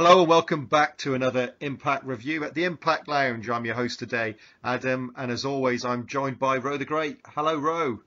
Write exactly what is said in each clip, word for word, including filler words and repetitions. Hello, welcome back to another Impact Review at the Impact Lounge. I'm your host today, Adam, and as always, I'm joined by Ro the Great. Hello, Ro.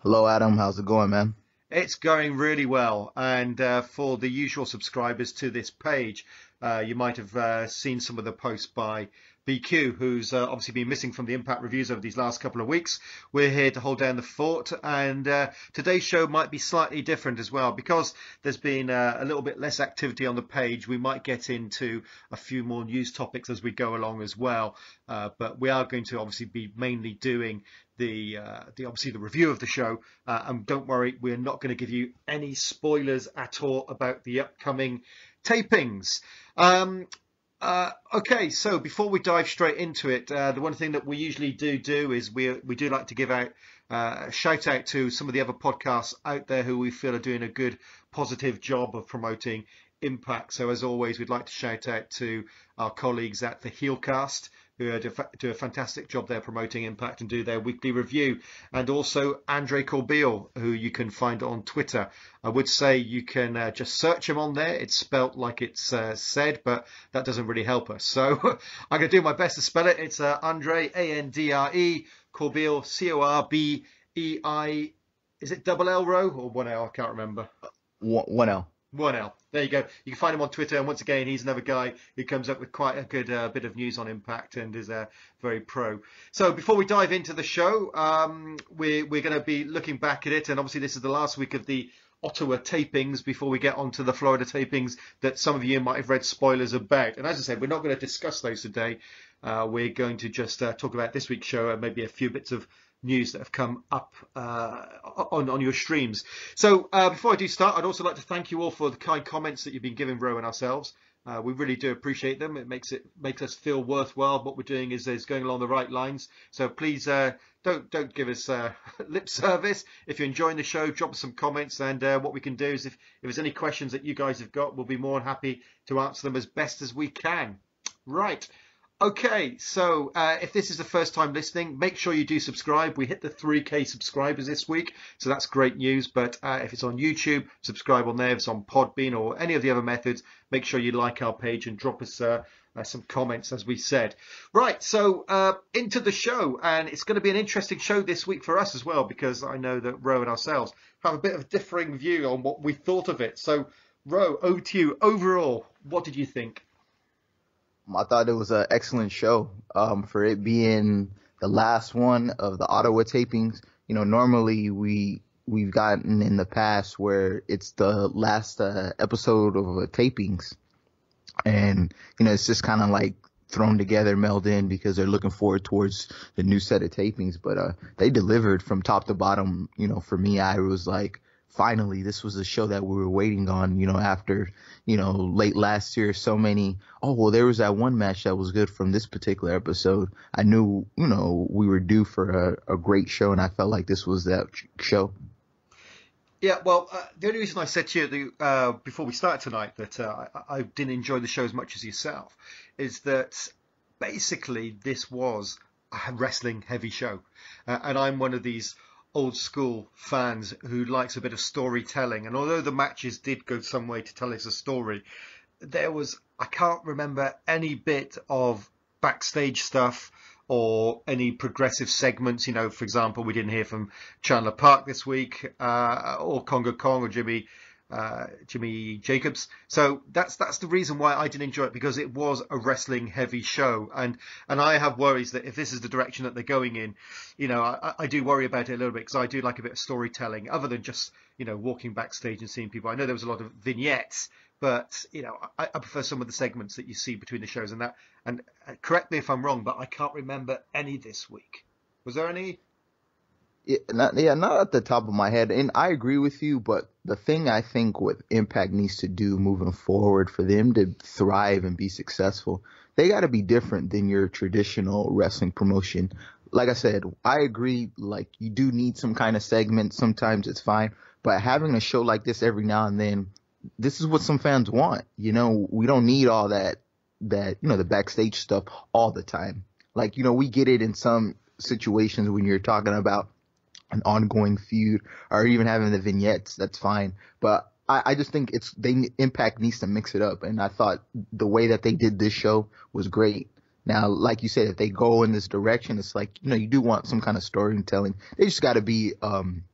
Hello, Adam. How's it going, man? It's going really well, and uh, for the usual subscribers to this page, uh, you might have uh, seen some of the posts by B Q, who's uh, obviously been missing from the Impact Reviews over these last couple of weeks. We're here to hold down the fort, and uh, today's show might be slightly different as well. Because there's been uh, a little bit less activity on the page, we might get into a few more news topics as we go along as well. Uh, but we are going to obviously be mainly doing the, uh, the obviously the review of the show. Uh, and don't worry, we're not going to give you any spoilers at all about the upcoming tapings. Um, Uh, okay, so before we dive straight into it, uh, the one thing that we usually do do is we we do like to give out uh, a shout out to some of the other podcasts out there who we feel are doing a good, positive job of promoting Impact. So as always, we'd like to shout out to our colleagues at the Heelcast, who do a fantastic job there promoting Impact and do their weekly review. And also Andre Corbeil, who you can find on Twitter. I would say you can uh, just search him on there. It's spelt like it's uh, said, but that doesn't really help us. So I'm going to do my best to spell it. It's uh, Andre, A N D R E, Corbeil, C O R B E I. Is it double L, Row, or one L? I can't remember. One L. One L. There you go. You can find him on Twitter. And once again, he's another guy who comes up with quite a good uh, bit of news on Impact and is uh, very pro. So before we dive into the show, um, we're, we're going to be looking back at it. And obviously, this is the last week of the Ottawa tapings before we get onto the Florida tapings that some of you might have read spoilers about. And as I said, we're not going to discuss those today. Uh, we're going to just uh, talk about this week's show and maybe a few bits of news that have come up uh, on, on your streams. So uh, before I do start, I'd also like to thank you all for the kind comments that you've been giving Ro and ourselves. Uh, we really do appreciate them. It makes it makes us feel worthwhile. What we're doing is, is going along the right lines. So please uh, don't don't give us uh, lip service. If you're enjoying the show, drop us some comments. And uh, what we can do is if, if there's any questions that you guys have got, we'll be more than happy to answer them as best as we can. Right. Okay, so uh, if this is the first time listening, make sure you do subscribe. We hit the three K subscribers this week, so that's great news. But uh, if it's on YouTube, subscribe on there. If it's on Podbean or any of the other methods, make sure you like our page and drop us uh, uh, some comments, as we said. Right, so uh, into the show. And it's going to be an interesting show this week for us as well, because I know that Ro and ourselves have a bit of a differing view on what we thought of it. So, Ro, over to you. Overall, what did you think? I thought it was an excellent show um, for it being the last one of the Ottawa tapings. You know, normally we we've gotten in the past where it's the last uh, episode of uh, tapings, and you know it's just kind of like thrown together, melded in because they're looking forward towards the new set of tapings. But uh, they delivered from top to bottom. You know, for me, I was like, finally, this was a show that we were waiting on, you know, after, you know, late last year, so many, oh, well, there was that one match that was good from this particular episode. I knew, you know, we were due for a, a great show, and I felt like this was that show. Yeah, well, uh, the only reason I said to you the, uh, before we started tonight that uh, I, I didn't enjoy the show as much as yourself is that basically this was a wrestling-heavy show, uh, and I'm one of these old school fans who likes a bit of storytelling, and although the matches did go some way to tell us a story, there was I can't remember any bit of backstage stuff or any progressive segments. You know, for example, we didn't hear from Chandler Park this week, uh, or Congo Kong or Jimmy uh, Jimmy Jacobs. So that's that's the reason why I didn't enjoy it, because it was a wrestling heavy show, and and I have worries that if this is the direction that they're going in, you know, I, I do worry about it a little bit, because I do like a bit of storytelling other than just, you know, walking backstage and seeing people. I know there was a lot of vignettes, but you know, I, I prefer some of the segments that you see between the shows and that. And correct me if I'm wrong, but I can't remember any this week. Was there any? Yeah not, yeah, not at the top of my head. And I agree with you, but the thing I think what Impact needs to do moving forward for them to thrive and be successful, they got to be different than your traditional wrestling promotion. Like I said, I agree, like, you do need some kind of segment. Sometimes it's fine. But having a show like this every now and then, this is what some fans want. You know, we don't need all that, that you know, the backstage stuff all the time. Like, you know, we get it in some situations when you're talking about an ongoing feud or even having the vignettes, that's fine. But I, I just think it's they Impact needs to mix it up, and I thought the way that they did this show was great. Now, like you said, if they go in this direction, it's like, you know, you do want some kind of storytelling. They just got to be um,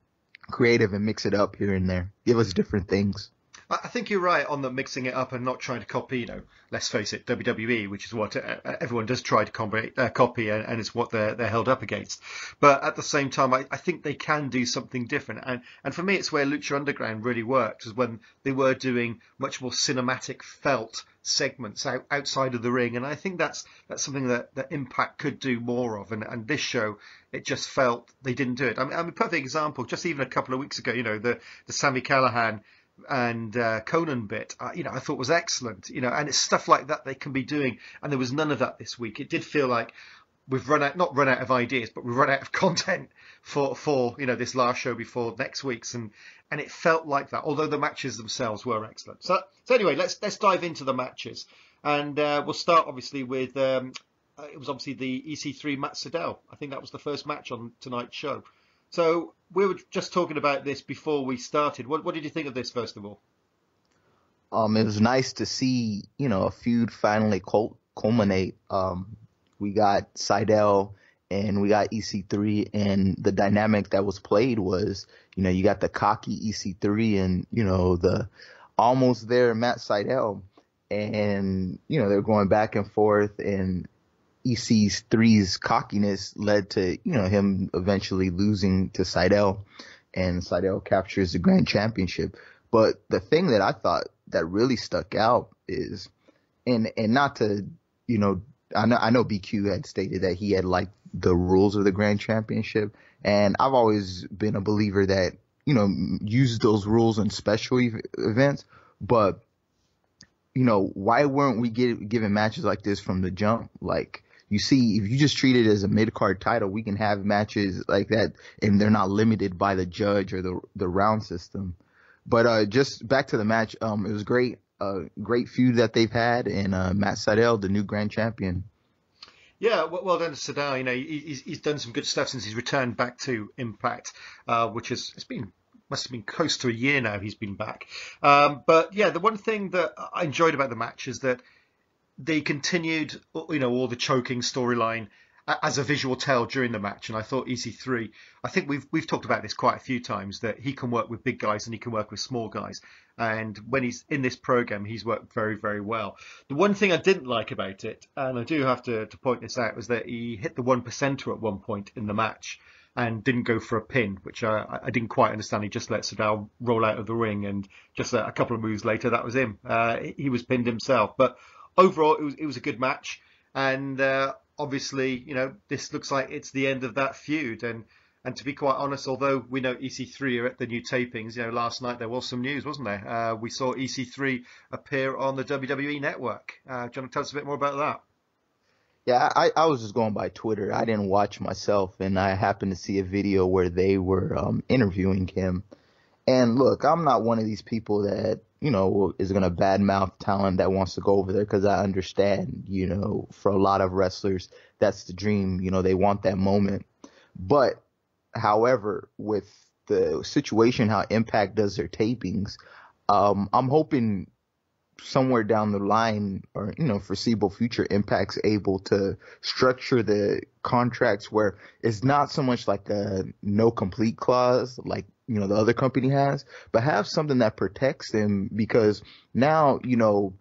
creative and mix it up here and there. Give us different things. I think you're right on the mixing it up and not trying to copy, you know, let's face it, W W E, which is what everyone does try to copy, uh, copy and, and it's what they're, they're held up against. But at the same time, I, I think they can do something different. And, and for me, it's where Lucha Underground really worked, is when they were doing much more cinematic felt segments out, outside of the ring. And I think that's that's something that, that Impact could do more of. And, and this show, it just felt they didn't do it. I mean, I mean, perfect example, just even a couple of weeks ago, you know, the, the Sami Callihan and uh, Conan bit, uh, you know, I thought was excellent, you know, and it's stuff like that they can be doing. And there was none of that this week. It did feel like we've run out, not run out of ideas, but we've run out of content for, for you know, this last show before next week's. And, and it felt like that, although the matches themselves were excellent. So, so anyway, let's, let's dive into the matches. And uh, we'll start obviously with, um, it was obviously the E C three Matt Sydal. I think that was the first match on tonight's show. So we were just talking about this before we started. What, what did you think of this, first of all? Um, it was nice to see, you know, a feud finally cul- culminate. Um, we got Sydal and we got E C three, and the dynamic that was played was, you know, you got the cocky E C three and, you know, the almost there Matt Sydal. And, you know, they're going back and forth, and E C three's cockiness led to, you know, him eventually losing to Sydal, and Sydal captures the Grand Championship. But the thing that I thought that really stuck out is, and and not to, you know, I know I know B Q had stated that he had liked the rules of the Grand Championship, and I've always been a believer that, you know, use those rules in special ev- events, but, you know, why weren't we get, given matches like this from the jump? Like, you see, if you just treat it as a mid-card title, we can have matches like that, and they're not limited by the judge or the the round system. But uh, just back to the match, um, it was great, uh, great feud that they've had, and uh, Matt Sydal, the new Grand Champion. Yeah, well done to Sydal. You know, he's, he's done some good stuff since he's returned back to Impact, uh, which has it's been. Must have been close to a year now he's been back. Um, but, yeah, the one thing that I enjoyed about the match is that they continued, you know, all the choking storyline as a visual tell during the match. And I thought E C three, I think we've we've talked about this quite a few times, that he can work with big guys and he can work with small guys. And when he's in this program, he's worked very, very well. The one thing I didn't like about it, and I do have to, to point this out, was that he hit the one percenter at one point in the match and didn't go for a pin, which I, I didn't quite understand. He just let Sydal roll out of the ring, and just a, a couple of moves later, that was him. Uh, he was pinned himself. But overall, it was it was a good match, and uh, obviously, you know, this looks like it's the end of that feud. And and to be quite honest, although we know E C three are at the new tapings, you know, last night there was some news, wasn't there? Uh, we saw E C three appear on the W W E Network. Uh, do you want to tell us a bit more about that? Yeah, I, I was just going by Twitter. I didn't watch myself, and I happened to see a video where they were um, interviewing him. And look, I'm not one of these people that, you know, is going to badmouth talent that wants to go over there, because I understand, you know, for a lot of wrestlers, that's the dream. You know, they want that moment. But, however, with the situation, how Impact does their tapings, um, I'm hoping somewhere down the line, or, you know, foreseeable future, Impact's able to structure the contracts where it's not so much like a no complete clause like, you know, the other company has, but have something that protects them, because now, you know,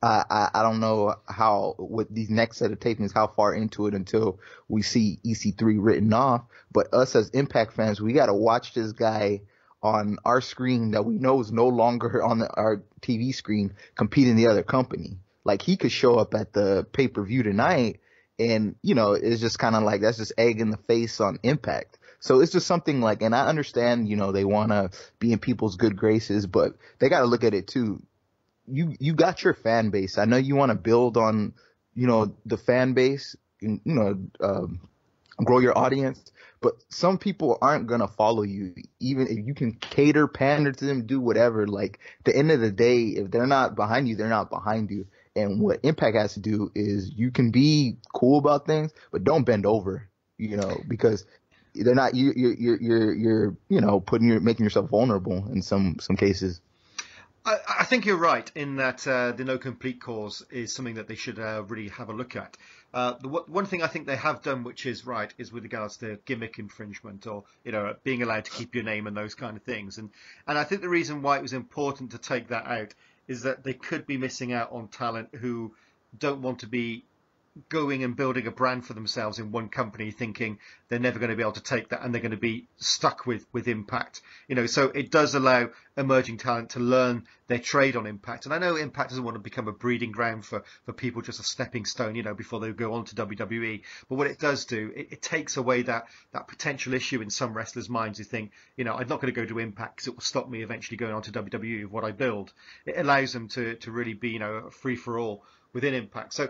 I, I, I don't know how with these next set of tapings, how far into it until we see E C three written off, but us as Impact fans, we got to watch this guy on our screen that we know is no longer on the, our T V screen, competing the other company. Like, he could show up at the pay-per-view tonight, and, you know, it's just kind of like, that's just egg in the face on Impact. So it's just something like, and I understand, you know, they want to be in people's good graces, but they got to look at it too. You, you got your fan base. I know you want to build on, you know, the fan base, you know, um, grow your audience, but some people aren't going to follow you, even if you can cater, pander to them, do whatever. Like, at the end of the day, if they're not behind you, they're not behind you. And what Impact has to do is, you can be cool about things, but don't bend over, you know, because they're not, you, you're, you're, you're, you know, putting your, making yourself vulnerable in some, some cases. I, I think you're right in that uh, the no complete cause is something that they should uh, really have a look at. Uh, the one thing I think they have done, which is right, is with regards to gimmick infringement or, you know, being allowed to keep your name and those kind of things. And and I think the reason why it was important to take that out is that they could be missing out on talent who don't want to be going and building a brand for themselves in one company, thinking they're never going to be able to take that and they're going to be stuck with with Impact. You know, so it does allow emerging talent to learn their trade on Impact. And I know Impact doesn't want to become a breeding ground for, for people, just a stepping stone, you know, before they go on to W W E. But what it does do, it, it takes away that, that potential issue in some wrestlers' minds who think, you know, I'm not going to go to Impact because it will stop me eventually going on to W W E of what I build. It allows them to, to really be, you know, free for all within Impact. So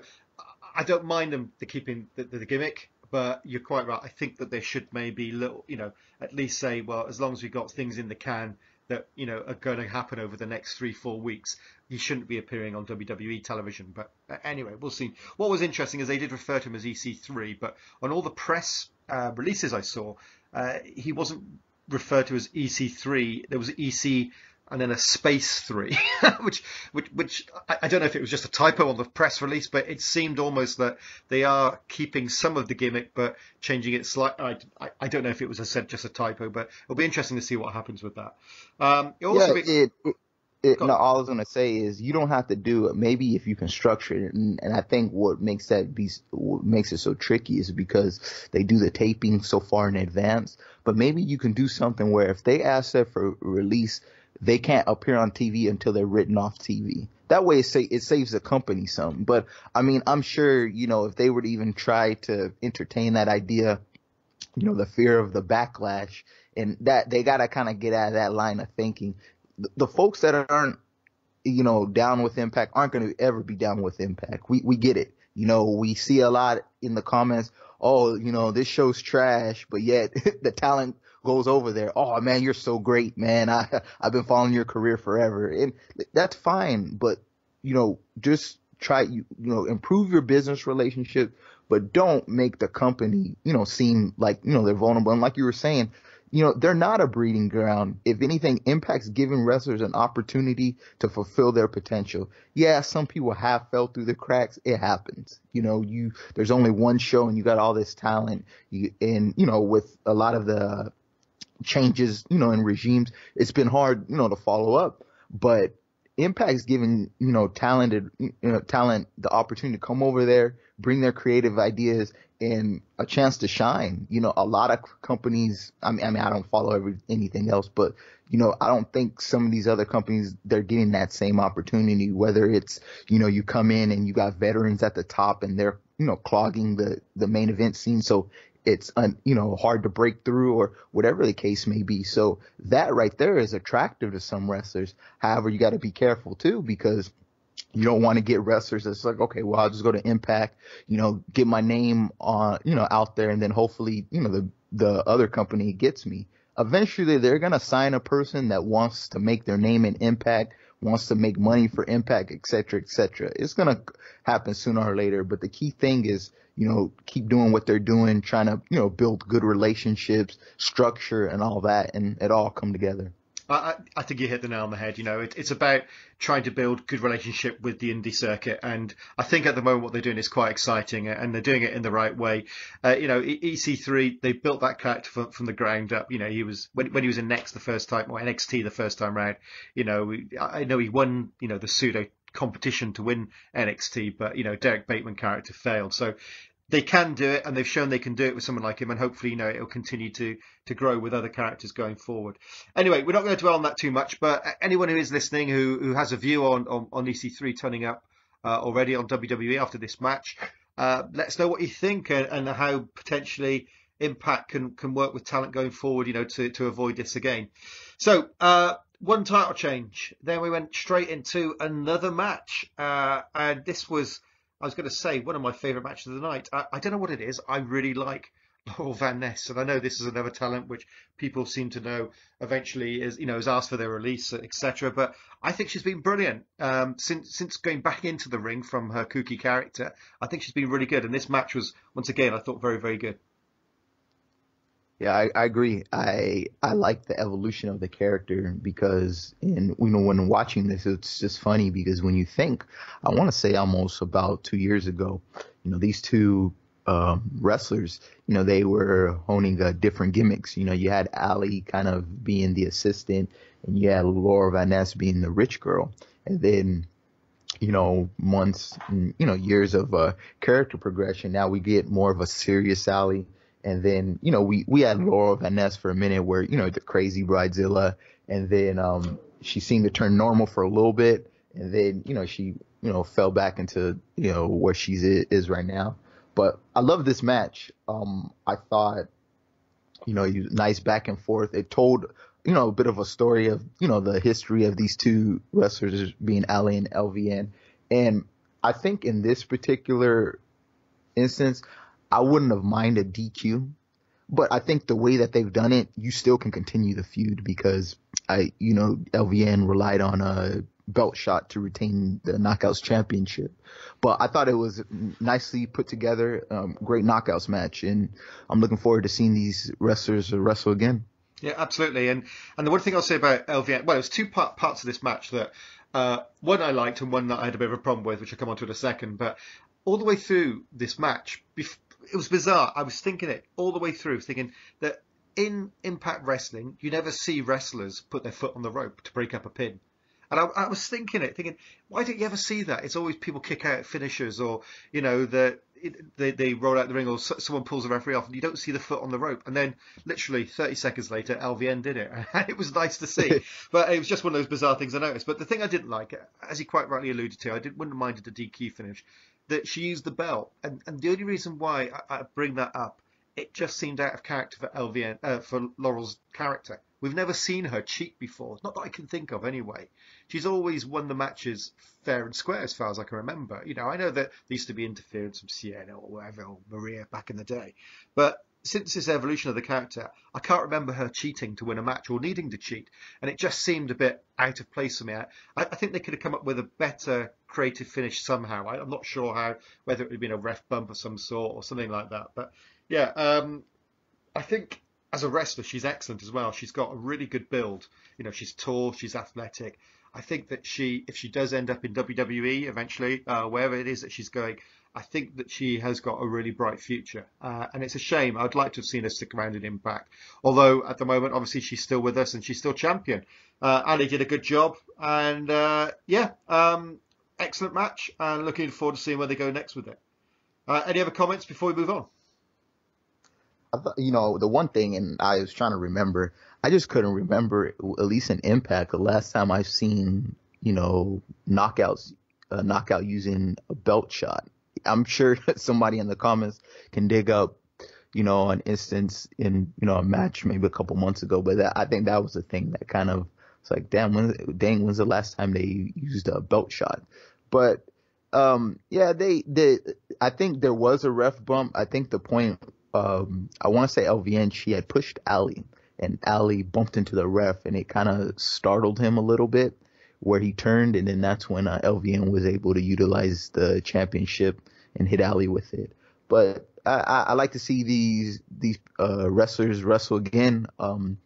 I don't mind them the keeping the, the gimmick, but you're quite right. I think that they should maybe little, you know, at least say, well, as long as we've got things in the can that, you know, are going to happen over the next three, four weeks, he shouldn't be appearing on W W E television. But anyway, we'll see. What was interesting is they did refer to him as E C three, but on all the press uh, releases I saw, uh, he wasn't referred to as E C three. There was E C and then a space three, which, which, which I don't know if it was just a typo on the press release, but it seemed almost that they are keeping some of the gimmick, but changing it slightly. I, I don't know if it was, I said, just a typo, but it'll be interesting to see what happens with that. Um, it also yeah, be, it, it, it, no, all I was going to say is you don't have to do it. Maybe if you can structure it. And, and I think what makes that be, what makes it so tricky is because they do the taping so far in advance, but maybe you can do something where if they ask that for release, they can't appear on T V until they're written off T V. That way it, sa- it saves the company some. But, I mean, I'm sure, you know, if they were to even try to entertain that idea, you know, the fear of the backlash, and that they got to kind of get out of that line of thinking. The, the folks that aren't, you know, down with Impact aren't going to ever be down with Impact. We we get it. You know, we see a lot in the comments, oh, you know, this show's trash, but yet the talent – goes over there. Oh man, you're so great, man. I I've been following your career forever, and that's fine. But you know, just try you you know improve your business relationship, but don't make the company you know seem like you know they're vulnerable. And like you were saying, you know they're not a breeding ground. If anything, Impact's giving wrestlers an opportunity to fulfill their potential. Yeah, some people have fell through the cracks. It happens. You know, you there's only one show, and you got all this talent. You, and you know, with a lot of the changes, you know, in regimes, it's been hard, you know, to follow up. But Impact's giving, you know, talented, you know, talent the opportunity to come over there, bring their creative ideas and a chance to shine. You know, a lot of companies, I mean, I mean, I don't follow every, anything else, but, you know, I don't think some of these other companies, they're getting that same opportunity, whether it's, you know, you come in and you got veterans at the top and they're, you know, clogging the, the main event scene. So it's, un, you know, hard to break through or whatever the case may be. So that right there is attractive to some wrestlers. However, you got to be careful, too, because you don't want to get wrestlers that's like, OK, well, I'll just go to Impact, you know, get my name on, you know, out there. And then hopefully, you know, the the other company gets me. Eventually, they're going to sign a person that wants to make their name in Impact, wants to make money for Impact, et cetera, et cetera. It's going to happen sooner or later. But the key thing is, you know, keep doing what they're doing, trying to, you know, build good relationships, structure and all that. And it all come together. I, I think you hit the nail on the head. You know, it, it's about trying to build good relationship with the indie circuit. And I think at the moment what they're doing is quite exciting and they're doing it in the right way. Uh, you know, E C three, they built that character from, from the ground up. You know, he was when, when he was in N X T the first time or N X T the first time round, you know, I know he won, you know, the pseudo competition to win N X T, but, you know, Derek Bateman character failed. So they can do it, and they've shown they can do it with someone like him, and hopefully, you know, it'll continue to, to grow with other characters going forward. Anyway, we're not going to dwell on that too much, but anyone who is listening who, who has a view on, on, on E C three turning up uh, already on W W E after this match, uh, let us know what you think and, and how potentially Impact can, can work with talent going forward, you know, to, to avoid this again. So, uh, one title change. Then we went straight into another match, uh, and this was... I was going to say one of my favourite matches of the night. I, I don't know what it is. I really like Laurel Van Ness, and I know this is another talent which people seem to know eventually is you know has asked for their release, et cetera. But I think she's been brilliant um, since since going back into the ring from her kooky character. I think she's been really good, and this match was once again I thought very very good. Yeah, I, I agree. I I like the evolution of the character because, in you know, when watching this, it's just funny because when you think, I want to say almost about two years ago, you know, these two um, wrestlers, you know, they were honing uh, different gimmicks. You know, you had Allie kind of being the assistant, and you had Laurel Van Ness being the rich girl, and then, you know, months, and, you know, years of uh, character progression. Now we get more of a serious Allie. And then, you know, we, we had Laurel Van Ness for a minute where, you know, the crazy bridezilla. And then um, she seemed to turn normal for a little bit. And then, you know, she, you know, fell back into, you know, where she is right now. But I love this match. Um, I thought, you know, nice back and forth. It told, you know, a bit of a story of, you know, the history of these two wrestlers being Allie and L V N. And I think in this particular instance, I wouldn't have minded D Q, but I think the way that they've done it, you still can continue the feud because I, you know, L V N relied on a belt shot to retain the Knockouts Championship. But I thought it was nicely put together, um, great Knockouts match, and I'm looking forward to seeing these wrestlers wrestle again. Yeah, absolutely. And and the one thing I'll say about L V N, well, it was two part, parts of this match that uh, one I liked and one that I had a bit of a problem with, which I'll come on to in a second. But all the way through this match, before, it was bizarre. I was thinking it all the way through, thinking that in Impact Wrestling, you never see wrestlers put their foot on the rope to break up a pin. And I, I was thinking it, thinking, why don't you ever see that? It's always people kick out finishers or, you know, the, it, they, they roll out the ring or so, someone pulls the referee off and you don't see the foot on the rope. And then literally thirty seconds later, L V N did it. And it was nice to see. But it was just one of those bizarre things I noticed. But the thing I didn't like, as he quite rightly alluded to, I didn't, wouldn't have minded the D Q finish, that she used the belt. And, and the only reason why I, I bring that up, it just seemed out of character for L V N, uh, for Laurel's character. We've never seen her cheat before. Not that I can think of anyway. She's always won the matches fair and square as far as I can remember. You know, I know that there used to be interference from Sienna or whatever, or Maria back in the day. But since this evolution of the character, I can't remember her cheating to win a match or needing to cheat. And it just seemed a bit out of place for me. I, I think they could have come up with a better creative finish somehow. I, I'm not sure how, whether it would have been a ref bump of some sort or something like that. But yeah, um, I think as a wrestler, she's excellent as well. She's got a really good build. You know, she's tall, she's athletic. I think that she, if she does end up in W W E eventually, uh, wherever it is that she's going, I think that she has got a really bright future, uh, and it's a shame. I'd like to have seen her stick around in Impact, although at the moment, obviously, she's still with us and she's still champion. Uh, Allie did a good job, and uh, yeah, um, excellent match, and looking forward to seeing where they go next with it. Uh, any other comments before we move on? I th- you know, the one thing, and I was trying to remember, I just couldn't remember, at least in Impact, the last time I've seen, you know, knockouts, uh, knockout using a belt shot. I'm sure somebody in the comments can dig up, you know, an instance in, you know, a match maybe a couple months ago. But that, I think that was the thing that kind of, it's like, damn, when, dang, when's the last time they used a belt shot? But, um, yeah, they, they, I think there was a ref bump. I think the point, um, I want to say L V N, she had pushed Allie, and Allie bumped into the ref, and it kind of startled him a little bit, where he turned, and then that's when uh, L V N was able to utilize the championship and hit Allie with it. But I, I, I like to see these these uh, wrestlers wrestle again. Um,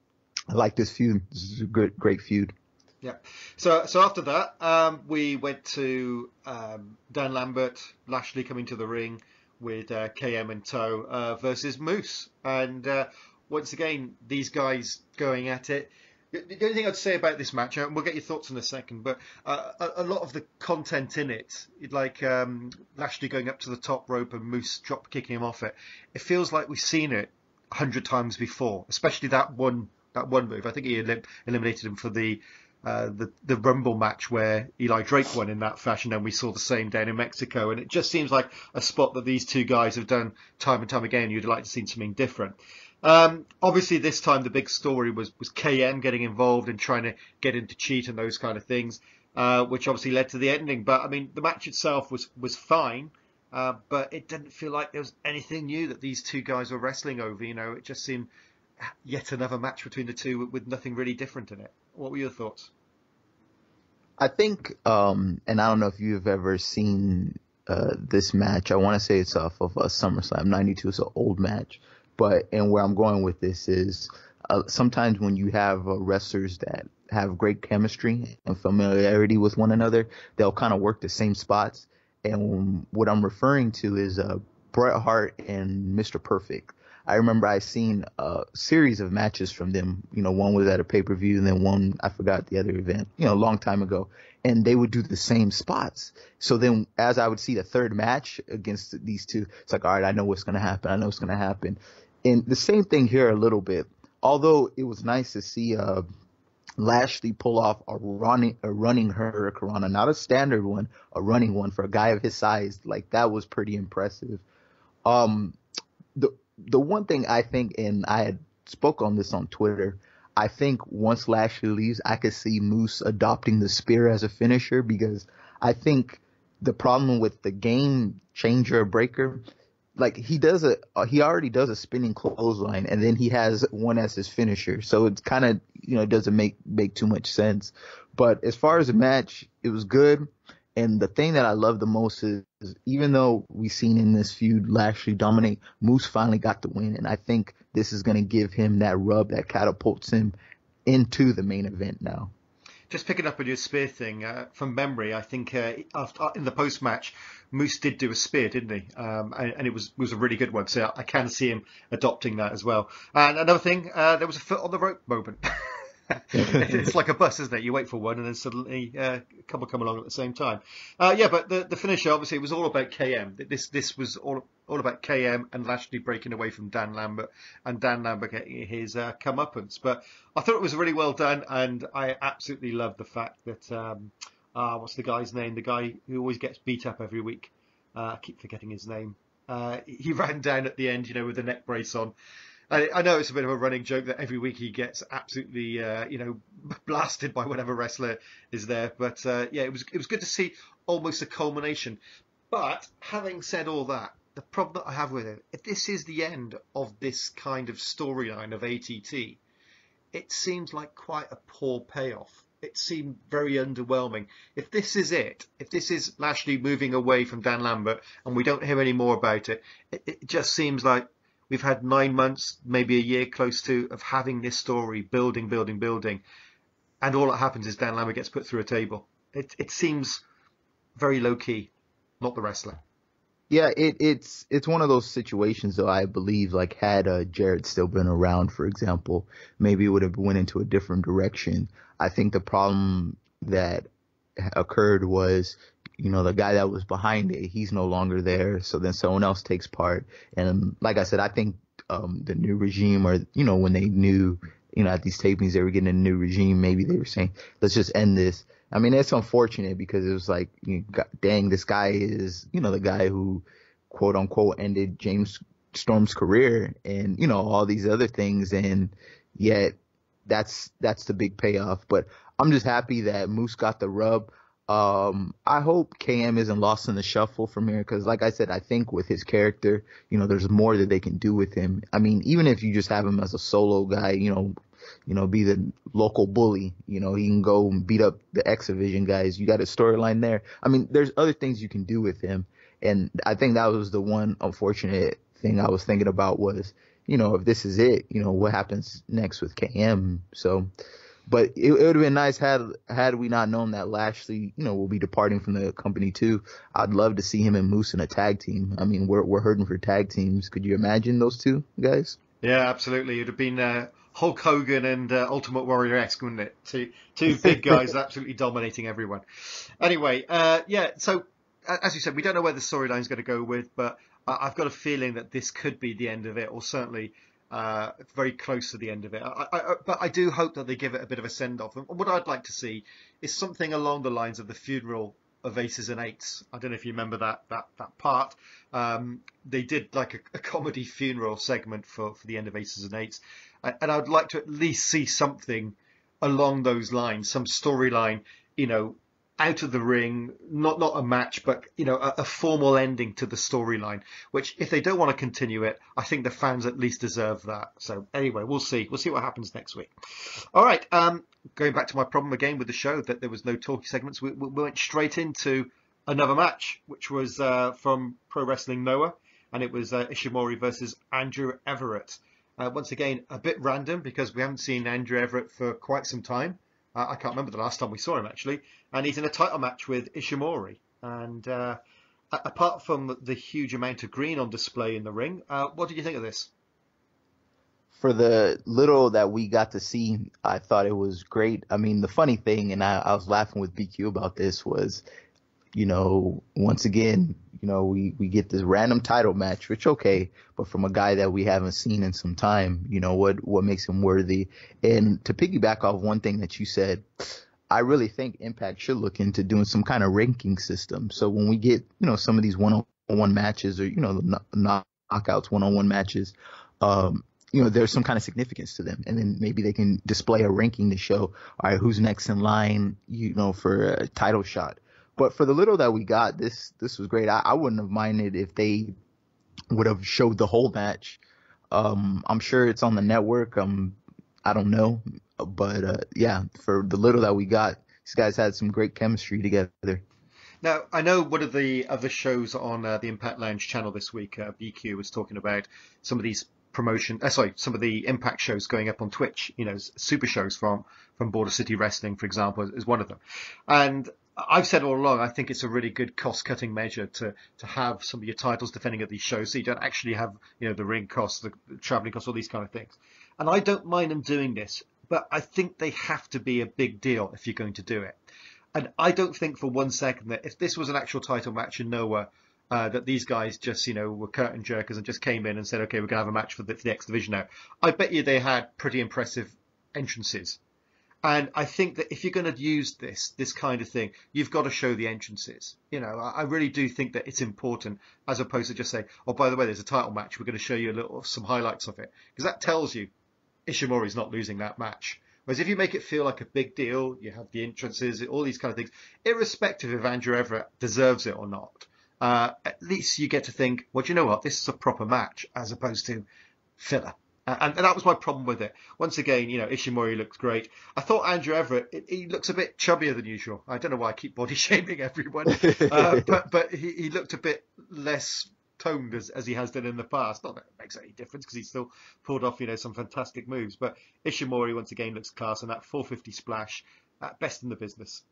I like this feud. This is a good, great feud. Yeah. So so after that, um, we went to um, Dan Lambert, Lashley coming to the ring with uh, K M in tow uh, versus Moose. And uh, once again, these guys going at it. The only thing I'd say about this match, and we'll get your thoughts in a second, but uh, a, a lot of the content in it, like um, Lashley going up to the top rope and Moose drop kicking him off it, it feels like we've seen it a hundred times before, especially that one that one move. I think he elim- eliminated him for the, uh, the the Rumble match where Eli Drake won in that fashion, and we saw the same down in Mexico. And it just seems like a spot that these two guys have done time and time again. You'd like to see something different. Um, obviously this time the big story was, was K M getting involved and trying to get him to cheat and those kind of things, uh, which obviously led to the ending. But I mean, the match itself was, was fine, uh, but it didn't feel like there was anything new that these two guys were wrestling over. You know, it just seemed yet another match between the two with, with nothing really different in it. What were your thoughts? I think, um, and I don't know if you've ever seen, uh, this match. I want to say it's off of a SummerSlam ninety-two. It's an old match. But and where I'm going with this is uh, sometimes when you have uh, wrestlers that have great chemistry and familiarity with one another, they'll kind of work the same spots. And what I'm referring to is uh, Bret Hart and Mister Perfect. I remember I seen a series of matches from them. You know, one was at a pay-per-view and then one, I forgot the other event, you know, a long time ago. And they would do the same spots. So then as I would see the third match against these two, it's like, all right, I know what's going to happen. I know what's going to happen. And the same thing here a little bit. Although it was nice to see uh, Lashley pull off a running, a running Hurricanrana, not a standard one, a running one for a guy of his size. Like, that was pretty impressive. Um, the the one thing I think, and I had spoke on this on Twitter, I think once Lashley leaves, I could see Moose adopting the spear as a finisher, because I think the problem with the game changer breaker, like he does a, he already does a spinning clothesline, and then he has one as his finisher. So it's kind of, you know, it doesn't make, make too much sense. But as far as the match, it was good. And the thing that I love the most is, is even though we've seen in this feud Lashley dominate, Moose finally got the win. And I think this is going to give him that rub that catapults him into the main event now. Just picking up on your spear thing, uh, from memory, I think uh, after, uh, in the post-match, Moose did do a spear, didn't he? Um, and, and it was was a really good one. So I can see him adopting that as well. And another thing, uh, there was a foot on the rope moment. It's like a bus, isn't it? You wait for one and then suddenly uh, a couple come along at the same time. Uh, yeah, but the, the finisher, obviously, it was all about K M. This this was all all about K M and Lashley breaking away from Dan Lambert and Dan Lambert getting his uh, comeuppance. But I thought it was really well done, and I absolutely loved the fact that, um, uh, what's the guy's name? The guy who always gets beat up every week. Uh, I keep forgetting his name. Uh, he ran down at the end, you know, with the neck brace on. I know it's a bit of a running joke that every week he gets absolutely, uh, you know, blasted by whatever wrestler is there. But, uh, yeah, it was it was good to see almost a culmination. But having said all that, the problem that I have with it, this is the end of this kind of storyline of A T T. It seems like quite a poor payoff. It seemed very underwhelming. If this is it, if this is Lashley moving away from Dan Lambert and we don't hear any more about it, it, it just seems like we've had nine months, maybe a year close to, of having this story building, building, building. And all that happens is Dan Lambert gets put through a table. It it seems very low key, not the wrestler. Yeah, it, it's it's one of those situations, though, I believe, like had uh, Jarrett still been around, for example, maybe it would have went into a different direction. I think the problem that occurred was, you know, the guy that was behind it, he's no longer there. So then someone else takes part. And like I said, I think um, the new regime, or, you know, when they knew, you know, at these tapings they were getting a new regime, maybe they were saying, let's just end this. I mean, it's unfortunate because it was like, you know, God, dang, this guy is, you know, the guy who, quote unquote, ended James Storm's career and, you know, all these other things. And yet that's that's the big payoff. But I'm just happy that Moose got the rub. Um, I hope K M isn't lost in the shuffle from here, because like I said, I think with his character, you know, there's more that they can do with him. I mean, even if you just have him as a solo guy, you know, you know, be the local bully, you know, he can go and beat up the X Division guys. You got a storyline there. I mean, there's other things you can do with him. And I think that was the one unfortunate thing I was thinking about was, you know, if this is it, you know, what happens next with K M? So, but it, it would have been nice had had we not known that Lashley, you know, will be departing from the company too. I'd love to see him and Moose in a tag team. I mean, we're we're hurting for tag teams. Could you imagine those two guys? Yeah, absolutely. It would have been uh, Hulk Hogan and uh, Ultimate Warrior-esque, wouldn't it? Two two big guys absolutely dominating everyone. Anyway, uh, yeah. So as you said, we don't know where the storyline is going to go with, but I've got a feeling that this could be the end of it, or certainly Uh, very close to the end of it. I, I, but I do hope that they give it a bit of a send-off. And what I'd like to see is something along the lines of the funeral of Aces and Eights. I don't know if you remember that that, that part. Um, they did like a, a comedy funeral segment for, for the end of Aces and Eights. And I would like to at least see something along those lines, some storyline, you know, out of the ring, not not a match, but, you know, a, a formal ending to the storyline, which if they don't want to continue it, I think the fans at least deserve that. So anyway, we'll see. We'll see what happens next week. All right. Um, going back to my problem again with the show, that there was no talkie segments. We, we went straight into another match, which was uh, from Pro Wrestling Noah, and it was uh, Ishimori versus Andrew Everett. Uh, once again, a bit random because we haven't seen Andrew Everett for quite some time. Uh, I can't remember the last time we saw him, actually. And he's in a title match with Ishimori. And uh, apart from the huge amount of green on display in the ring, uh, what did you think of this? For the little that we got to see, I thought it was great. I mean, the funny thing, and I, I was laughing with B Q about this, was, you know, once again, you know, we, we get this random title match, which, okay, but from a guy that we haven't seen in some time, you know, what, what makes him worthy? And to piggyback off one thing that you said, I really think Impact should look into doing some kind of ranking system. So when we get, you know, some of these one-on-one matches or, you know, the knockouts, one-on-one matches, um, you know, there's some kind of significance to them. And then maybe they can display a ranking to show, all right, who's next in line, you know, for a title shot. But for the little that we got, this this was great. I, I wouldn't have minded if they would have showed the whole match. Um, I'm sure it's on the network. Um, I don't know. But, uh, yeah, for the little that we got, these guys had some great chemistry together. Now, I know one of the other shows on uh, the Impact Lounge channel this week, uh, B Q, was talking about some of these promotion, uh, sorry, some of the Impact shows going up on Twitch, you know, super shows from, from Border City Wrestling, for example, is one of them. And I've said all along, I think it's a really good cost-cutting measure to to have some of your titles defending at these shows, so you don't actually have, you know, the ring costs, the traveling costs, all these kind of things. And I don't mind them doing this, but I think they have to be a big deal if you're going to do it. And I don't think for one second that if this was an actual title match in Noah, uh, that these guys just, you know, were curtain jerkers and just came in and said, okay, we're going to have a match for the, for the X Division now. I bet you they had pretty impressive entrances. And I think that if you're going to use this, this kind of thing, you've got to show the entrances. You know, I really do think that it's important as opposed to just saying, oh, by the way, there's a title match. We're going to show you a little, some highlights of it. Because that tells you Ishimori's not losing that match. Whereas if you make it feel like a big deal, you have the entrances, all these kind of things, irrespective if Andrew Everett deserves it or not, uh, at least you get to think, well, do you know what? This is a proper match as opposed to filler. And, and that was my problem with it. Once again, you know, Ishimori looks great. I thought Andrew Everett, it, he looks a bit chubbier than usual. I don't know why I keep body shaming everyone, uh, but, but he, he looked a bit less toned as, as he has done in the past. Not that it makes any difference because he's still pulled off, you know, some fantastic moves. But Ishimori, once again, looks class. And that four fifty splash, uh, best in the business.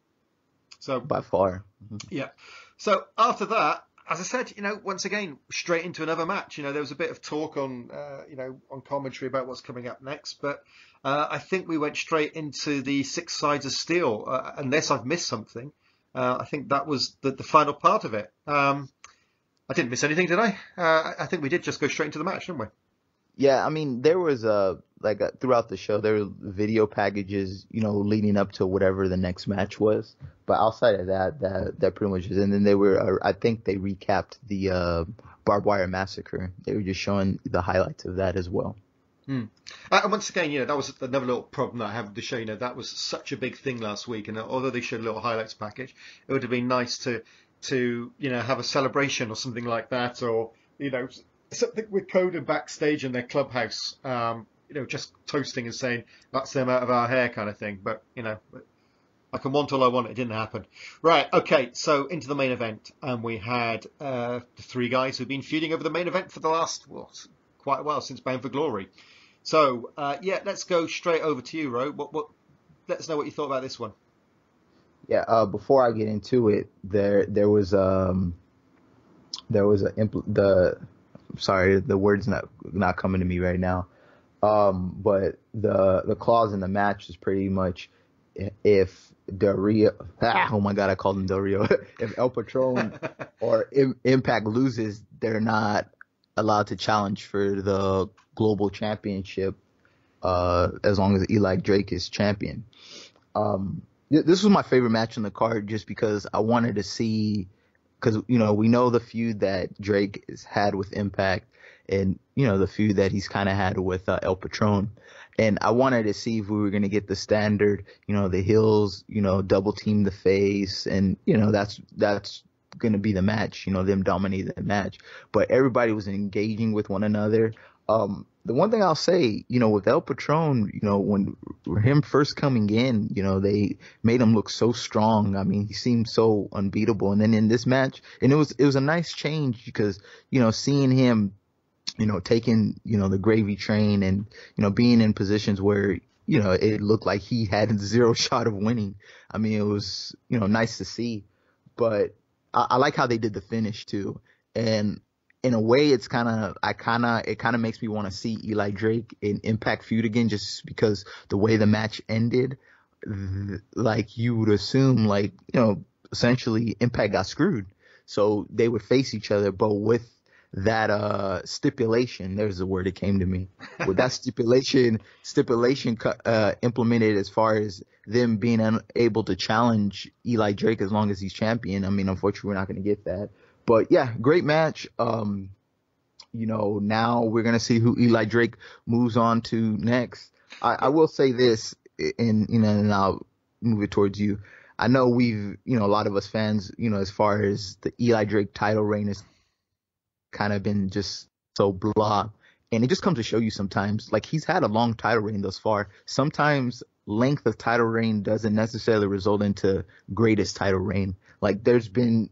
So by far. Mm-hmm. Yeah. So after that, as I said, you know, once again, straight into another match. You know, there was a bit of talk on, uh, you know, on commentary about what's coming up next. But uh, I think we went straight into the Six Sides of Steel, uh, unless I've missed something. Uh, I think that was the, the final part of it. Um, I didn't miss anything, did I? Uh, I think we did just go straight into the match, didn't we? Yeah, I mean, there was a, like a, throughout the show, there were video packages, you know, leading up to whatever the next match was. But outside of that, that, that pretty much is. And then they were, uh, I think they recapped the uh, Barbed Wire Massacre. They were just showing the highlights of that as well. Mm. Uh, and once again, you know, that was another little problem that I have with the show. You know, that was such a big thing last week. And although they showed a little highlights package, it would have been nice to, to, you know, have a celebration or something like that, or, you know, something with Coda backstage in their clubhouse, um, you know, just toasting and saying, that's them out of our hair kind of thing. But, you know, I can want all I want. It didn't happen. Right. OK, so into the main event. And we had uh, the three guys who've been feuding over the main event for the last, well, quite a while, since Bound for Glory. So, uh, yeah, let's go straight over to you, Ro. What, what, let us know what you thought about this one. Yeah. Uh, before I get into it, there there was um there was a impl- the. Sorry, the word's not not coming to me right now. Um, but the the clause in the match is pretty much if Del Rio, ah, oh my God, I called him Del Rio. If El Patron or Im- Impact loses, they're not allowed to challenge for the global championship uh, as long as Eli Drake is champion. Um, th- this was my favorite match on the card just because I wanted to see. Because, you know, we know the feud that Drake has had with Impact and, you know, the feud that he's kind of had with uh, El Patron. And I wanted to see if we were going to get the standard, you know, the heels, you know, double team the face. And, you know, that's that's going to be the match, you know, them dominating the match. But everybody was engaging with one another. Um, the one thing I'll say, you know, with El Patron, you know, when him first coming in, you know, they made him look so strong. I mean, he seemed so unbeatable. And then in this match, and it was it was a nice change because, you know, seeing him, you know, taking, you know, the gravy train and, you know, being in positions where, you know, it looked like he had zero shot of winning. I mean, it was, you know, nice to see. But I, I like how they did the finish, too. And in a way, it's kind of I kind of it kind of makes me want to see Eli Drake in Impact feud again, just because the way the match ended, like you would assume, like, you know, essentially Impact got screwed. So they would face each other. But with that uh stipulation, there's the word that came to me, with that stipulation stipulation uh implemented as far as them being unable to challenge Eli Drake as long as he's champion. I mean, unfortunately, we're not going to get that, but yeah, great match. Um you know, now we're going to see who Eli Drake moves on to next. I, I will say this, and you know, and I'll move it towards you. I know we've, you know, a lot of us fans, you know, as far as the Eli Drake title reign is kind of been just so blah, and it just comes to show you sometimes, like, he's had a long title reign thus far. Sometimes length of title reign doesn't necessarily result into greatest title reign. Like, there's been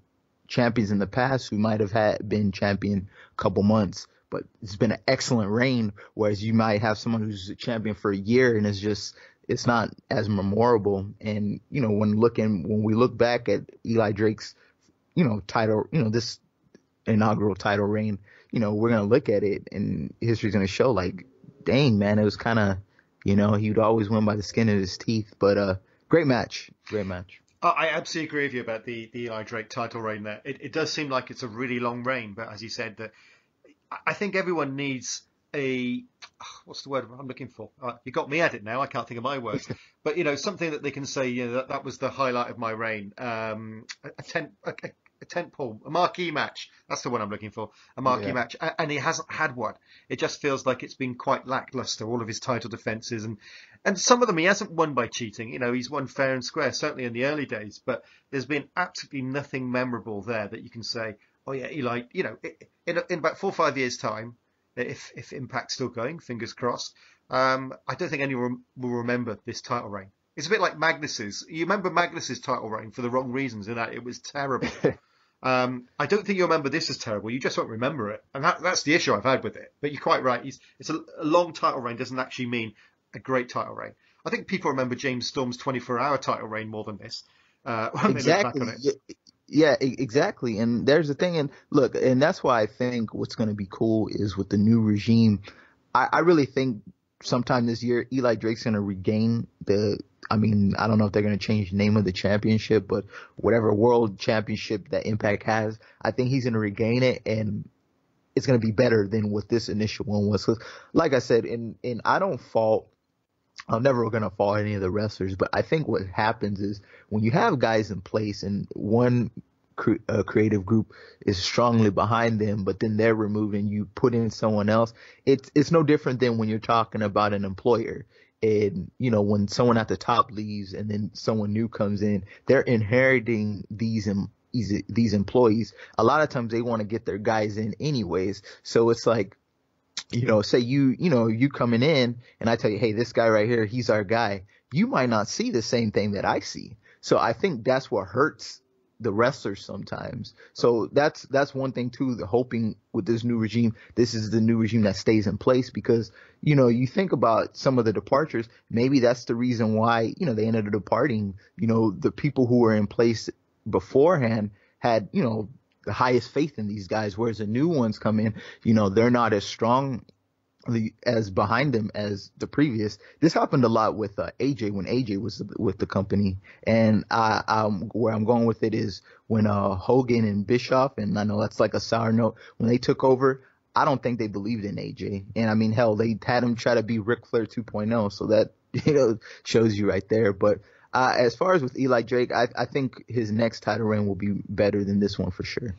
champions in the past who might have had been champion a couple months, but it's been an excellent reign, whereas you might have someone who's a champion for a year and it's just it's not as memorable. And you know, when looking when we look back at Eli Drake's, you know, title, you know, this inaugural title reign, you know, we're gonna look at it and history's gonna show, like, dang, man, it was kind of, you know, he would always win by the skin of his teeth. But uh great match great match uh, I absolutely agree with you about the the Eli Drake title reign there. It, it does seem like it's a really long reign, but as you said, that I think everyone needs a what's the word I'm looking for uh, you got me at it now, I can't think of my words. But you know, something that they can say, you know, that, that was the highlight of my reign. um a, a ten a, a, A tentpole, a marquee match. That's the one I'm looking for. A marquee yeah. match, and he hasn't had one. It just feels like it's been quite lackluster. All of his title defenses, and and some of them he hasn't won by cheating. You know, he's won fair and square, certainly in the early days. But there's been absolutely nothing memorable there that you can say, oh yeah, Eli. You know, in in about four or five years' time, if if Impact's still going, fingers crossed, um, I don't think anyone will remember this title reign. It's a bit like Magnus's. You remember Magnus's title reign for the wrong reasons, in that it was terrible. um, I don't think you remember this as terrible. You just won't remember it, and that, that's the issue I've had with it. But you're quite right. It's, it's a, a long title reign doesn't actually mean a great title reign. I think people remember James Storm's twenty-four hour title reign more than this. Uh, when exactly. They look back on it. Yeah, exactly. And there's the thing, and look, and that's why I think what's going to be cool is with the new regime. I, I really think sometime this year Eli Drake's going to regain the. I mean, I don't know if they're going to change the name of the championship, but whatever world championship that Impact has, I think he's going to regain it, and it's going to be better than what this initial one was. Cause like I said, and, and I don't fault – I'm never going to fault any of the wrestlers, but I think what happens is when you have guys in place and one cre- uh, creative group is strongly behind them, but then they're removed and you put in someone else, it's, it's no different than when you're talking about an employer. And, you know, when someone at the top leaves and then someone new comes in, they're inheriting these em- these employees. A lot of times they want to get their guys in anyways. So it's like, you know, say you, you know, you coming in and I tell you, hey, this guy right here, he's our guy. You might not see the same thing that I see. So I think that's what hurts the wrestlers sometimes. So that's that's one thing too, the hoping with this new regime, this is the new regime that stays in place, because you know, you think about some of the departures, maybe that's the reason why, you know, they ended up departing. You know, the people who were in place beforehand had, you know, the highest faith in these guys, whereas the new ones come in, you know, they're not as strong The, as behind them as the previous. This happened a lot with uh, A J when A J was with the company, and I, I'm, where I'm going with it is when uh, Hogan and Bischoff, and I know that's like a sour note, when they took over, I don't think they believed in A J, and I mean, hell, they had him try to be Ric Flair two point oh, so that, you know, shows you right there. But uh, as far as with Eli Drake, I, I think his next title reign will be better than this one for sure.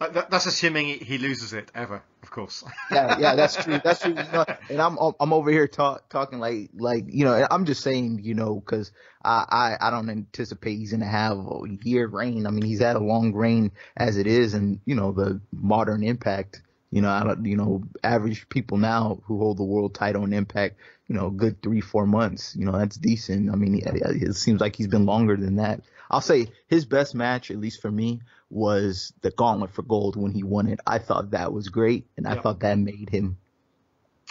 That's assuming he loses it ever, of course. yeah, yeah, that's true. That's true. You know, and I'm I'm over here talk, talking like like you know. I'm just saying, you know, because I, I I don't anticipate he's gonna have a year reign. I mean, he's had a long reign as it is, and you know, the modern Impact. You know, I don't, you know, average people now who hold the world title in Impact, you know, a good three, four months. You know, that's decent. I mean, it seems like he's been longer than that. I'll say his best match, at least for me, was the Gauntlet for Gold when he won it. I thought that was great, and I yeah. thought that made him.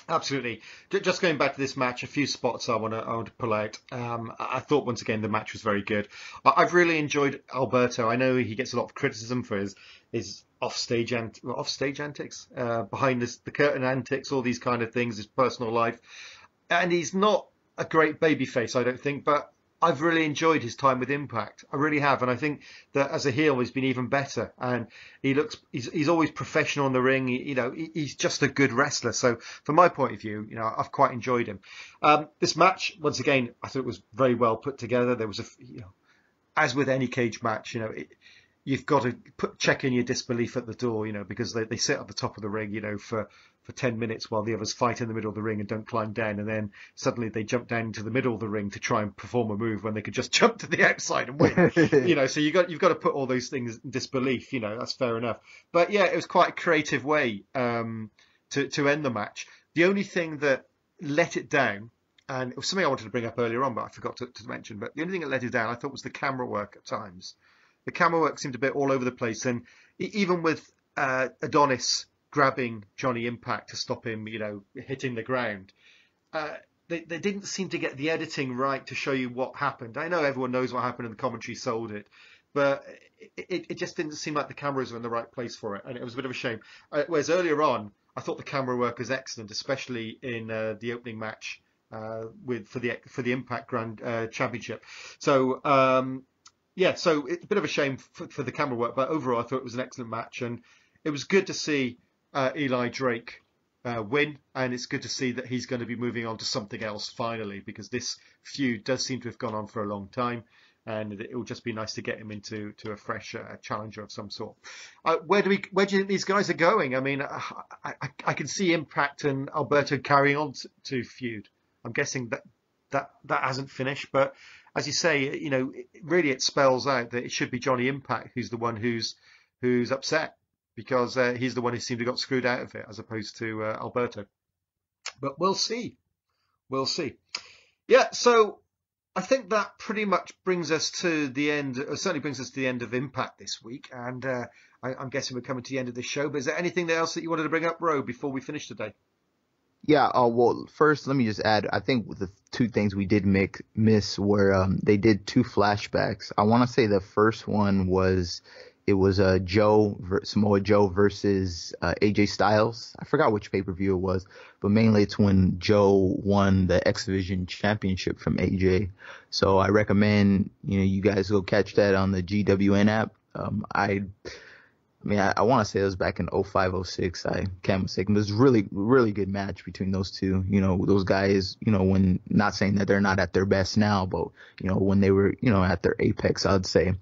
Absolutely. Just going back to this match, a few spots I want to I want to pull out. Um, I thought once again the match was very good. I've really enjoyed Alberto. I know he gets a lot of criticism for his his offstage ant offstage antics, uh, behind this, the curtain antics, all these kind of things, his personal life, and he's not a great babyface, I don't think, but I've really enjoyed his time with Impact. I really have. And I think that as a heel, he's been even better. And he looks, he's, he's always professional in the ring. He, you know, he, he's just a good wrestler. So from my point of view, you know, I've quite enjoyed him. Um, this match, once again, I thought was very well put together. There was a, you know, as with any cage match, you know, it, you've got to put, check in your disbelief at the door, you know, because they, they sit at the top of the ring, you know, for, for ten minutes while the others fight in the middle of the ring and don't climb down. And then suddenly they jump down to the middle of the ring to try and perform a move when they could just jump to the outside and win, you know, so you got, you've got to put all those things in disbelief, you know, that's fair enough. But yeah, it was quite a creative way um, to, to end the match. The only thing that let it down, and it was something I wanted to bring up earlier on, but I forgot to, to mention, but the only thing that let it down, I thought, was the camera work at times. The camera work seemed a bit all over the place, and even with uh, Adonis grabbing Johnny Impact to stop him, you know, hitting the ground, uh, they, they didn't seem to get the editing right to show you what happened. I know everyone knows what happened and the commentary sold it, but it, it just didn't seem like the cameras were in the right place for it, and it was a bit of a shame. Uh, whereas earlier on, I thought the camera work was excellent, especially in uh, the opening match uh, with for the for the Impact Grand uh, Championship. So. Um, Yeah, so it's a bit of a shame for, for the camera work, but overall I thought it was an excellent match, and it was good to see uh, Eli Drake uh, win, and it's good to see that he's going to be moving on to something else finally, because this feud does seem to have gone on for a long time, and it will just be nice to get him into to a fresh uh, challenger of some sort. Uh, where do we? Where do you think these guys are going? I mean, I, I, I can see Impact and Alberto carrying on to, to feud. I'm guessing that that that hasn't finished, but. As you say, you know, really it spells out that it should be Johnny Impact who's the one who's who's upset, because uh, he's the one who seemed to have got screwed out of it, as opposed to uh, Alberto. But we'll see. We'll see. Yeah, so I think that pretty much brings us to the end, or certainly brings us to the end of Impact this week. And uh, I, I'm guessing we're coming to the end of the show. But is there anything else that you wanted to bring up, Ro, before we finish today? Yeah, uh, well, first, let me just add, I think the two things we did make, miss were um, they did two flashbacks. I want to say the first one was it was uh, Joe, Samoa Joe versus uh, A J Styles. I forgot which pay-per-view it was, but mainly it's when Joe won the X Division Championship from A J. So I recommend, you know, you guys go catch that on the G W N app. Um, I... I mean, I, I want to say it was back in oh five, oh six. I can't mistake. It was really, really good match between those two. You know, those guys, you know, when not saying that they're not at their best now, but, you know, when they were, you know, at their apex, I'd say. And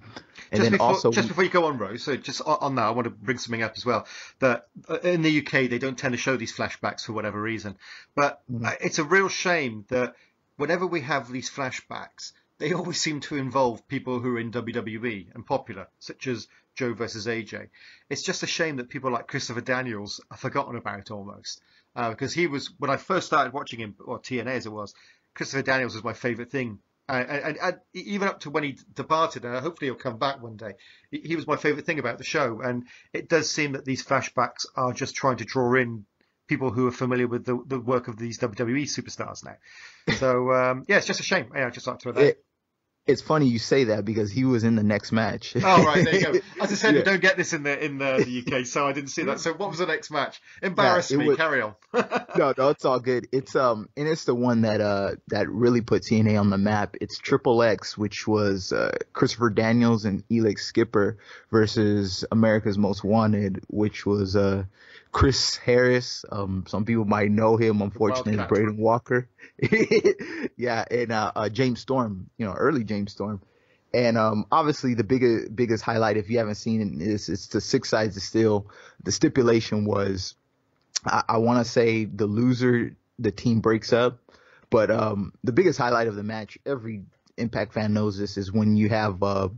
just then before, also. Just before you go on, Ro, so just on that, I want to bring something up as well. That in the U K, they don't tend to show these flashbacks for whatever reason. But mm-hmm. It's a real shame that whenever we have these flashbacks, they always seem to involve people who are in W W E and popular, such as Joe versus A J. It's just a shame that people like Christopher Daniels are forgotten about almost, uh, because he was, when I first started watching him, or T N A as it was, Christopher Daniels was my favourite thing. Uh, and, and even up to when he departed, and hopefully he'll come back one day, he was my favourite thing about the show. And it does seem that these flashbacks are just trying to draw in people who are familiar with the, the work of these W W E superstars now. So, um, yeah, it's just a shame. Yeah, I just like to throw that. Yeah. It's funny you say that because he was in the next match. Oh, right, there you go. As I said, yeah. We don't get this in the in the, the U K, so I didn't see that. So what was the next match? Embarrass yeah, me. Was, carry on. no, no, it's all good. It's um, and it's the one that uh that really put T N A on the map. It's Triple X, which was uh, Christopher Daniels and Elix Skipper versus America's Most Wanted, which was uh. Chris Harris, um, some people might know him, unfortunately, as Braden Walker. yeah, and uh, uh, James Storm, you know, early James Storm. And um, obviously the biggest biggest highlight, if you haven't seen it, is it's the Six Sides of Steel. The stipulation was, I, I want to say the loser, the team breaks up. But um, the biggest highlight of the match, every Impact fan knows this, is when you have uh, –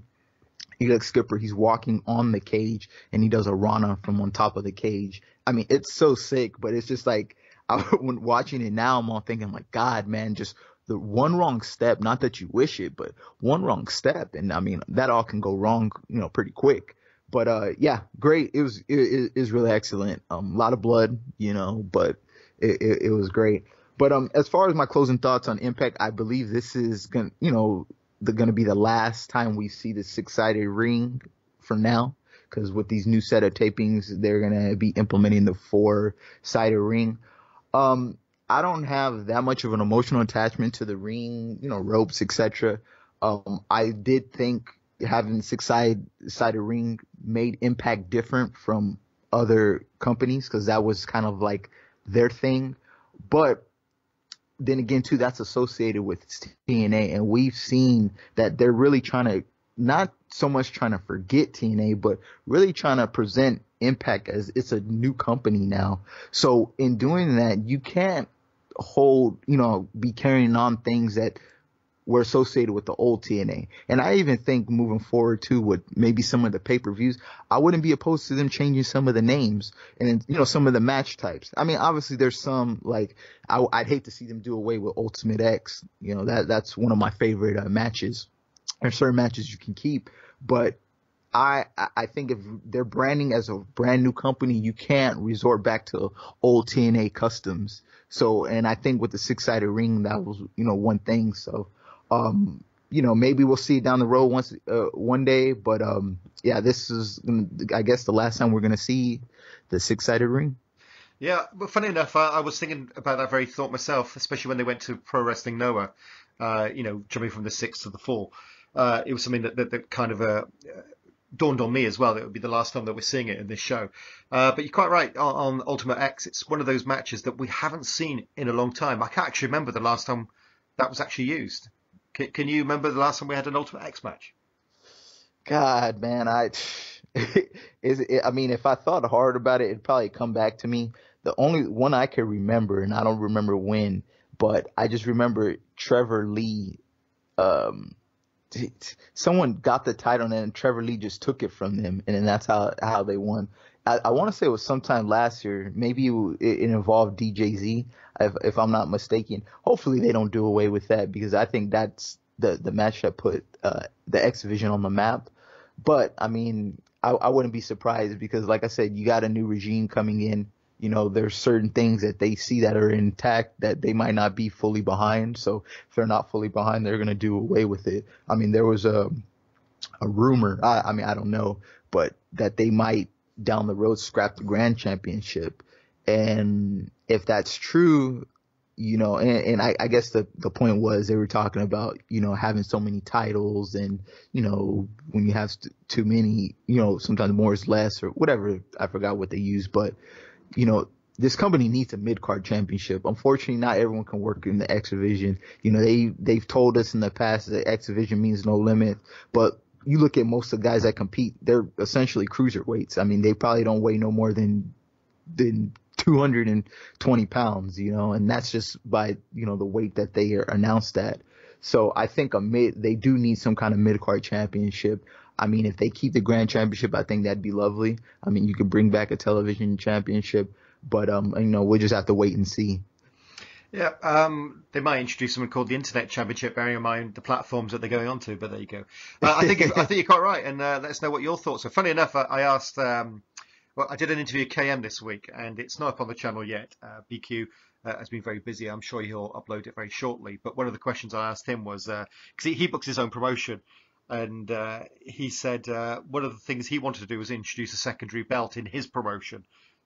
Elix Skipper, he's walking on the cage and he does a Rana from on top of the cage. I mean, it's so sick, but it's just like, I, when watching it now, I'm all thinking like, God, man, just the one wrong step, not that you wish it, but one wrong step. And I mean, that all can go wrong, you know, pretty quick. But uh, yeah, great. It was it, it, it was really excellent. Um, a lot of blood, you know, but it, it, it was great. But um, as far as my closing thoughts on Impact, I believe this is gonna, you know, the, gonna be the last time we see the six-sided ring for now, because with these new set of tapings, they're gonna be implementing the four-sided ring. Um, I don't have that much of an emotional attachment to the ring, you know, ropes, et cetera. Um, I did think having six-sided ring made Impact different from other companies, because that was kind of like their thing. But then again, too, that's associated with T N A, and we've seen that they're really trying to not so much trying to forget T N A, but really trying to present Impact as it's a new company now. So in doing that, you can't hold, you know, be carrying on things that were associated with the old T N A. And I even think moving forward too, with maybe some of the pay-per-views, I wouldn't be opposed to them changing some of the names and, you know, some of the match types. I mean, obviously there's some, like, I, I'd hate to see them do away with Ultimate X. You know, that that's one of my favorite uh, matches. There's certain matches you can keep, but I I think if they're branding as a brand new company, you can't resort back to old T N A customs. So, and I think with the six-sided ring, that was, you know, one thing. So, um, you know, maybe we'll see it down the road once uh, one day. But um, yeah, this is, I guess, the last time we're gonna see the six-sided ring. Yeah, but funny enough, I, I was thinking about that very thought myself, especially when they went to Pro Wrestling Noah. Uh, you know, jumping from the six to the four, uh, it was something that that, that kind of uh, dawned on me as well. That it would be the last time that we're seeing it in this show. Uh, but you're quite right on, on Ultimate X. It's one of those matches that we haven't seen in a long time. I can't actually remember the last time that was actually used. Can, can you remember the last time we had an Ultimate X match? God, man, I, is it, I mean, if I thought hard about it, it'd probably come back to me. The only one I can remember, and I don't remember when, but I just remember Trevor Lee. Um, someone got the title and then Trevor Lee just took it from them, and then that's how how they won. I, I want to say it was sometime last year. Maybe it, it involved D J Z, if, if I'm not mistaken. Hopefully they don't do away with that, because I think that's the the match that put uh, the X Division on the map. But I mean, I, I wouldn't be surprised, because, like I said, you got a new regime coming in. You know, there's certain things that they see that are intact that they might not be fully behind. So if they're not fully behind, they're going to do away with it. I mean, there was a a rumor, I, I mean, I don't know, but that they might down the road scrap the Grand Championship. And if that's true, you know, and, and I, I guess the, the point was they were talking about, you know, having so many titles and, you know, when you have st- too many, you know, sometimes more is less or whatever. I forgot what they used, but you know, this company needs a mid-card championship. Unfortunately, not everyone can work in the X Division. You know, they, they've told us in the past that X Division means no limit. But you look at most of the guys that compete, they're essentially cruiserweights. I mean, they probably don't weigh no more than than two hundred twenty pounds, you know, and that's just by, you know, the weight that they are announced at. So I think a mid, they do need some kind of mid-card championship. I mean, if they keep the Grand Championship, I think that'd be lovely. I mean, you could bring back a television championship, but, um, you know, we'll just have to wait and see. Yeah, um, they might introduce something called the Internet Championship, bearing in mind the platforms that they're going on to, but there you go. Uh, I think if, I think you're quite right, and uh, let us know what your thoughts are. Funny enough, I, I asked, um, well, I did an interview with K M this week, and it's not up on the channel yet. Uh, B Q uh, has been very busy. I'm sure he'll upload it very shortly, but one of the questions I asked him was, because uh, he, he books his own promotion, and uh, he said uh, one of the things he wanted to do was introduce a secondary belt in his promotion.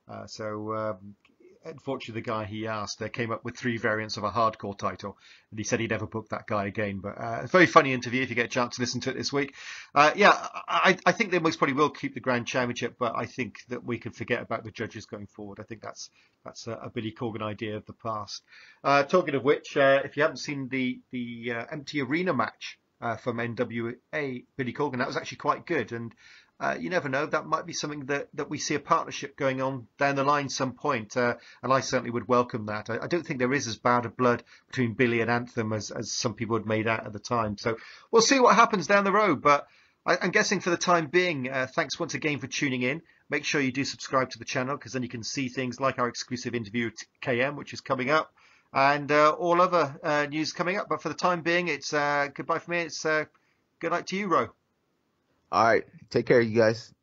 Uh, so um, unfortunately, the guy he asked uh, came up with three variants of a hardcore title, and he said he'd never book that guy again. But uh, a very funny interview if you get a chance to listen to it this week. Uh, yeah, I, I think they most probably will keep the Grand Championship, but I think that we can forget about the judges going forward. I think that's that's a, a Billy Corgan idea of the past. Uh, talking of which, uh, if you haven't seen the, the uh, empty arena match, Uh, from N W A, Billy Corgan, that was actually quite good, and uh, you never know, that might be something that, that we see a partnership going on down the line some point, uh, and I certainly would welcome that. I, I don't think there is as bad a blood between Billy and Anthem as, as some people had made out at the time, so we'll see what happens down the road, but I, I'm guessing for the time being, uh, thanks once again for tuning in. Make sure you do subscribe to the channel, because then you can see things like our exclusive interview with K M, which is coming up, and uh, all other uh, news coming up. But for the time being, it's uh, goodbye for me. It's uh, good night to you, Ro. All right. Take care, you guys.